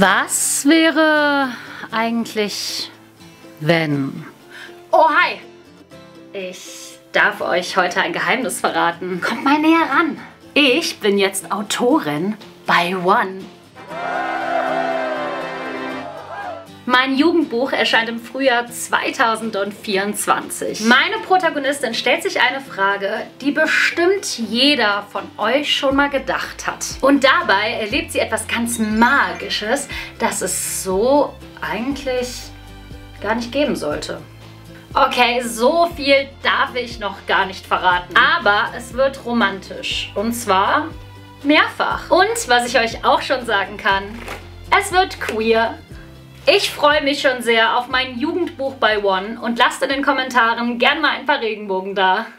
Was wäre eigentlich, wenn... Oh, hi! Ich darf euch heute ein Geheimnis verraten. Kommt mal näher ran. Ich bin jetzt Autorin bei One. Mein Jugendbuch erscheint im Frühjahr 2024. Meine Protagonistin stellt sich eine Frage, die bestimmt jeder von euch schon mal gedacht hat. Und dabei erlebt sie etwas ganz Magisches, das es so eigentlich gar nicht geben sollte. Okay, so viel darf ich noch gar nicht verraten. Aber es wird romantisch. Und zwar mehrfach. Und was ich euch auch schon sagen kann, es wird queer. Ich freue mich schon sehr auf mein Jugendbuch bei One und lasst in den Kommentaren gern mal ein paar Regenbogen da.